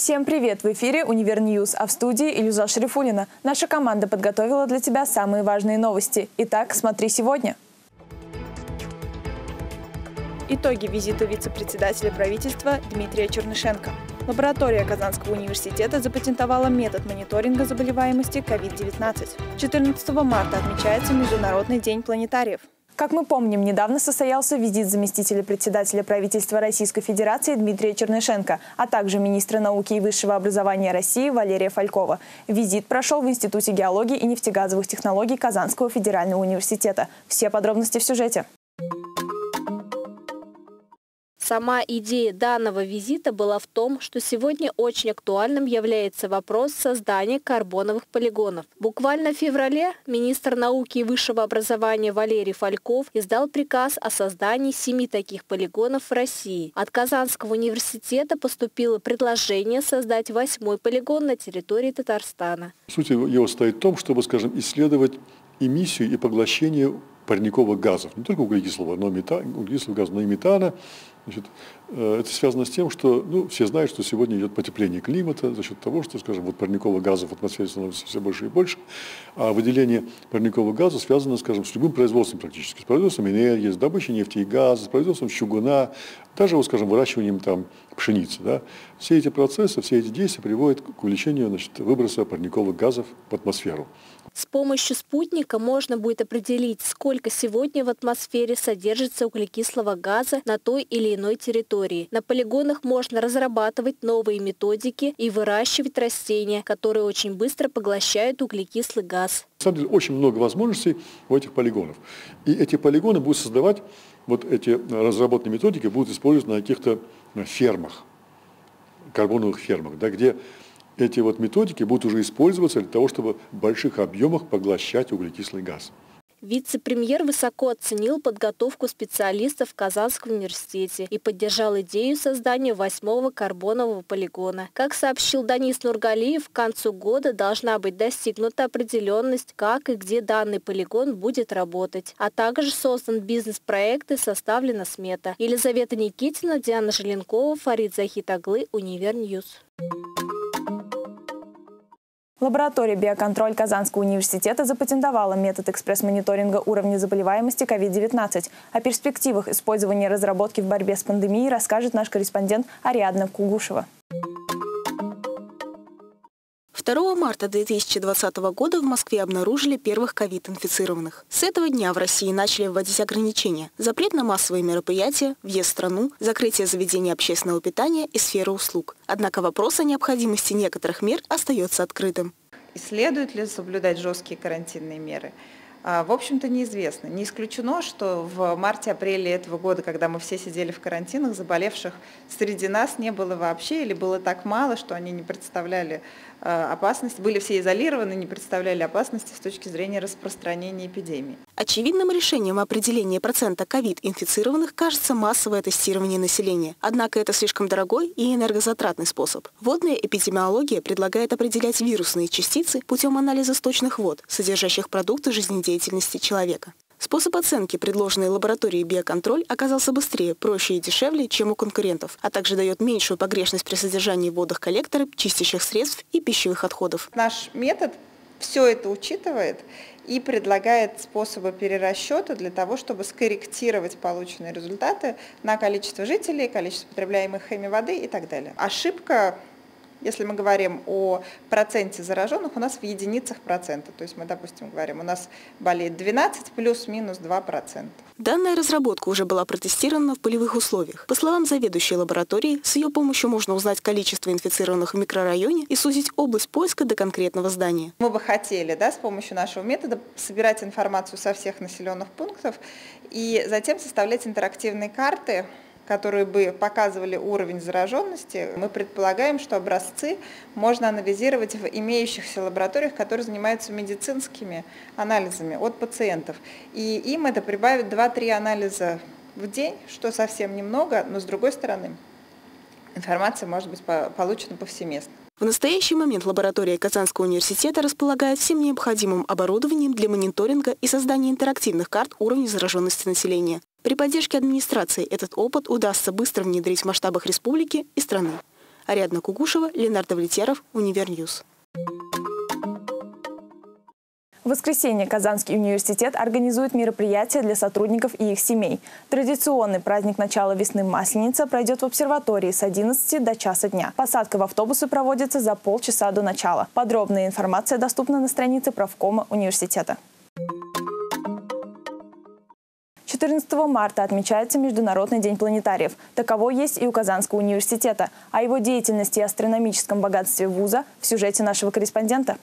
Всем привет! В эфире «Универньюз», а в студии Ильюза Шарифуллина. Наша команда подготовила для тебя самые важные новости. Итак, смотри сегодня. Итоги визита вице-председателя правительства Дмитрия Чернышенко. Лаборатория Казанского университета запатентовала метод мониторинга заболеваемости COVID-19. 14 марта отмечается Международный день планетариев. Как мы помним, недавно состоялся визит заместителя председателя правительства Российской Федерации Дмитрия Чернышенко, а также министра науки и высшего образования России Валерия Фалькова. Визит прошел в Институте геологии и нефтегазовых технологий Казанского федерального университета. Все подробности в сюжете. Сама идея данного визита была в том, что сегодня очень актуальным является вопрос создания карбоновых полигонов. Буквально в феврале министр науки и высшего образования Валерий Фальков издал приказ о создании 7 таких полигонов в России. От Казанского университета поступило предложение создать 8-й полигон на территории Татарстана. Суть его стоит в том, чтобы, скажем, исследовать эмиссию и поглощение парниковых газов, не только углекислого, но и метана. Значит, это связано с тем, что все знают, что сегодня идет потепление климата за счет того, что, скажем, парниковых газов в атмосфере становится все больше и больше, а выделение парниковых газов связано, скажем, с любым производством практически, с производством энергии, с добычей нефти и газа, с производством чугуна, даже, вот, скажем, выращиванием пшеницы. Да. Все эти процессы, все эти действия приводят к увеличению выброса парниковых газов в атмосферу. С помощью спутника можно будет определить, сколько сегодня в атмосфере содержится углекислого газа на той или иной территории. На полигонах можно разрабатывать новые методики и выращивать растения, которые очень быстро поглощают углекислый газ. На самом деле очень много возможностей у этих полигонов. И эти полигоны будут создавать, вот эти разработанные методики будут использованы на каких-то фермах, карбоновых фермах, да, где эти методики будут уже использоваться для того, чтобы в больших объемах поглощать углекислый газ. Вице-премьер высоко оценил подготовку специалистов в Казанском университете и поддержал идею создания 8-го карбонового полигона. Как сообщил Данис Нургалиев, к концу года должна быть достигнута определенность, как и где данный полигон будет работать. А также создан бизнес-проект и составлена смета. Елизавета Никитина, Диана Желенкова, Фарид Захитаглы, Универньюз. Лаборатория «Биоконтроль» Казанского университета запатентовала метод экспресс-мониторинга уровня заболеваемости COVID-19. О перспективах использования разработки в борьбе с пандемией расскажет наш корреспондент Ариадна Кугушева. 2 марта 2020 года в Москве обнаружили первых ковид-инфицированных. С этого дня в России начали вводить ограничения: запрет на массовые мероприятия, въезд в страну, закрытие заведений общественного питания и сферы услуг. Однако вопрос о необходимости некоторых мер остается открытым. И следует ли соблюдать жесткие карантинные меры? В общем-то, неизвестно. Не исключено, что в марте-апреле этого года, когда мы все сидели в карантинах, заболевших среди нас не было вообще или было так мало, что они не представляли опасности, были все изолированы, не представляли опасности с точки зрения распространения эпидемии. Очевидным решением определения процента ковид-инфицированных кажется массовое тестирование населения. Однако это слишком дорогой и энергозатратный способ. Водная эпидемиология предлагает определять вирусные частицы путем анализа сточных вод, содержащих продукты жизнедеятельности человека. Способ оценки, предложенный лабораторией «Биоконтроль», оказался быстрее, проще и дешевле, чем у конкурентов, а также дает меньшую погрешность при содержании в водах коллектора, чистящих средств и пищевых отходов. Наш метод все это учитывает и предлагает способы перерасчета для того, чтобы скорректировать полученные результаты на количество жителей, количество потребляемых ими воды и так далее. Ошибка, если мы говорим о проценте зараженных, у нас в единицах процента. То есть мы, допустим, говорим, у нас болеет 12 плюс-минус 2%. Данная разработка уже была протестирована в полевых условиях. По словам заведующей лаборатории, с ее помощью можно узнать количество инфицированных в микрорайоне и сузить область поиска до конкретного здания. Мы бы хотели, с помощью нашего метода собирать информацию со всех населенных пунктов и затем составлять интерактивные карты, которые бы показывали уровень зараженности. Мы предполагаем, что образцы можно анализировать в имеющихся лабораториях, которые занимаются медицинскими анализами от пациентов. И им это прибавит 2-3 анализа в день, что совсем немного, но с другой стороны информация может быть получена повсеместно. В настоящий момент лаборатория Казанского университета располагает всем необходимым оборудованием для мониторинга и создания интерактивных карт уровня зараженности населения. При поддержке администрации этот опыт удастся быстро внедрить в масштабах республики и страны. Ариадна Кугушева, Ленар Давлетьяров, Универньюз. В воскресенье Казанский университет организует мероприятия для сотрудников и их семей. Традиционный праздник начала весны Масленица пройдет в обсерватории с 11 до часа дня. Посадка в автобусы проводится за полчаса до начала. Подробная информация доступна на странице правкома университета. 14 марта отмечается Международный день планетариев. Таково есть и у Казанского университета. О его деятельности и астрономическом богатстве вуза в сюжете нашего корреспондента.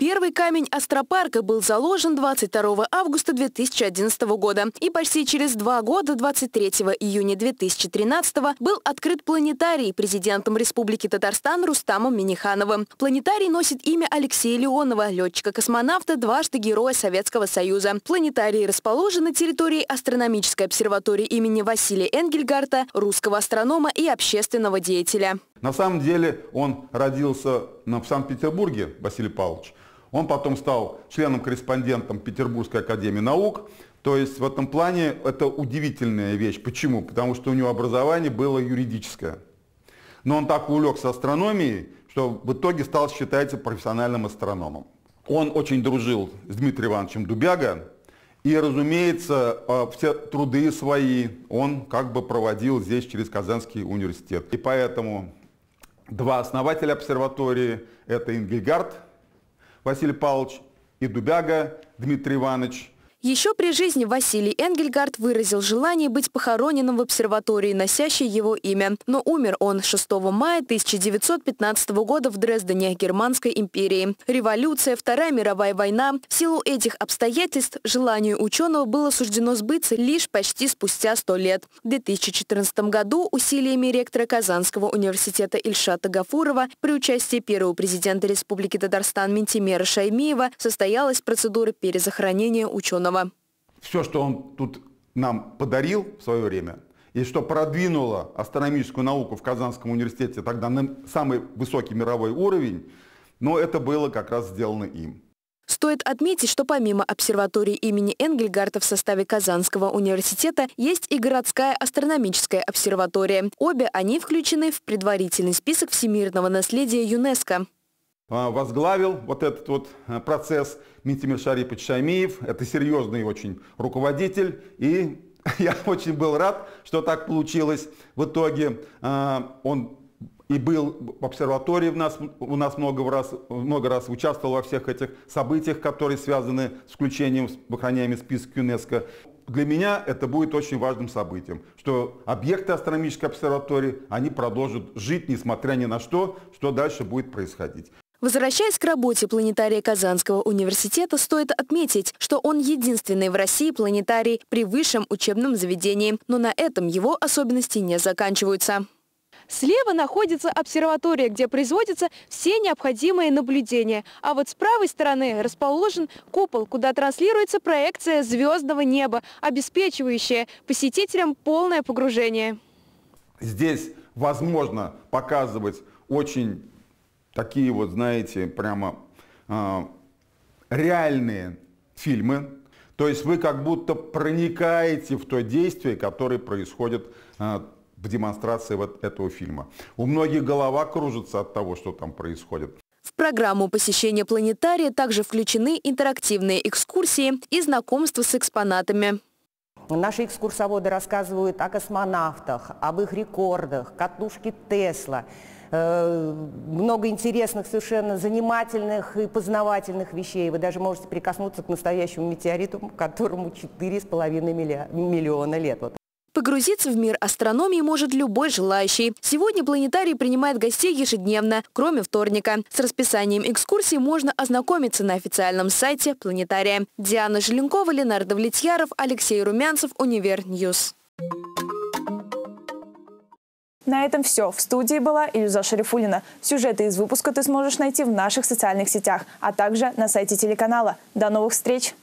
Первый камень астропарка был заложен 22 августа 2011 года. И почти через 2 года, 23 июня 2013, был открыт планетарий президентом Республики Татарстан Рустамом Минихановым. Планетарий носит имя Алексея Леонова, летчика-космонавта, дважды Героя Советского Союза. Планетарий расположен на территории астрономической обсерватории имени Василия Энгельгардта, русского астронома и общественного деятеля. На самом деле он родился в Санкт-Петербурге, Василий Павлович. Он потом стал членом-корреспондентом Петербургской академии наук. То есть в этом плане это удивительная вещь. Почему? Потому что у него образование было юридическое. Но он так увлекся астрономией, что в итоге стал, считается, профессиональным астрономом. Он очень дружил с Дмитрием Ивановичем Дубяго. И, разумеется, все труды свои он как бы проводил здесь через Казанский университет. И поэтому два основателя обсерватории – это Энгельгардт Василий Павлович и Дубяго Дмитрий Иванович. Еще при жизни Василий Энгельгардт выразил желание быть похороненным в обсерватории, носящей его имя. Но умер он 6 мая 1915 года в Дрездене, Германской империи. Революция, Вторая мировая война. В силу этих обстоятельств желанию ученого было суждено сбыться лишь почти спустя 100 лет. В 2014 году усилиями ректора Казанского университета Ильшата Гафурова при участии первого президента Республики Татарстан Минтимера Шаримиева состоялась процедура перезахоронения ученого. Все, что он тут нам подарил в свое время, и что продвинуло астрономическую науку в Казанском университете тогда на самый высокий мировой уровень, но это было как раз сделано им. Стоит отметить, что помимо обсерватории имени Энгельгардта в составе Казанского университета есть и городская астрономическая обсерватория. Обе они включены в предварительный список всемирного наследия ЮНЕСКО. Возглавил вот этот процесс Минтимер Шарипович Шаймиев. Это серьезный очень руководитель. И я очень был рад, что так получилось. В итоге он и был в обсерватории у нас много раз участвовал во всех этих событиях, которые связаны с включением в охраняемый список ЮНЕСКО. Для меня это будет очень важным событием, что объекты астрономической обсерватории, они продолжат жить, несмотря ни на что, что дальше будет происходить. Возвращаясь к работе планетария Казанского университета, стоит отметить, что он единственный в России планетарий при высшем учебном заведении. Но на этом его особенности не заканчиваются. Слева находится обсерватория, где производятся все необходимые наблюдения. А вот с правой стороны расположен купол, куда транслируется проекция звездного неба, обеспечивающая посетителям полное погружение. Здесь возможно показывать очень... такие вот, знаете, прямо реальные фильмы. То есть вы как будто проникаете в то действие, которое происходит в демонстрации вот этого фильма. У многих голова кружится от того, что там происходит. В программу посещения планетария также включены интерактивные экскурсии и знакомство с экспонатами. Наши экскурсоводы рассказывают о космонавтах, об их рекордах, катушке Тесла. Много интересных, совершенно занимательных и познавательных вещей. Вы даже можете прикоснуться к настоящему метеориту, которому 4,5 миллиона лет. Погрузиться в мир астрономии может любой желающий. Сегодня планетарий принимает гостей ежедневно, кроме вторника. С расписанием экскурсий можно ознакомиться на официальном сайте планетария. Диана Желенкова, Ленар Давлетьяров, Алексей Румянцев, Универньюз. На этом все. В студии была Ильюза Шарифуллина. Сюжеты из выпуска ты сможешь найти в наших социальных сетях, а также на сайте телеканала. До новых встреч!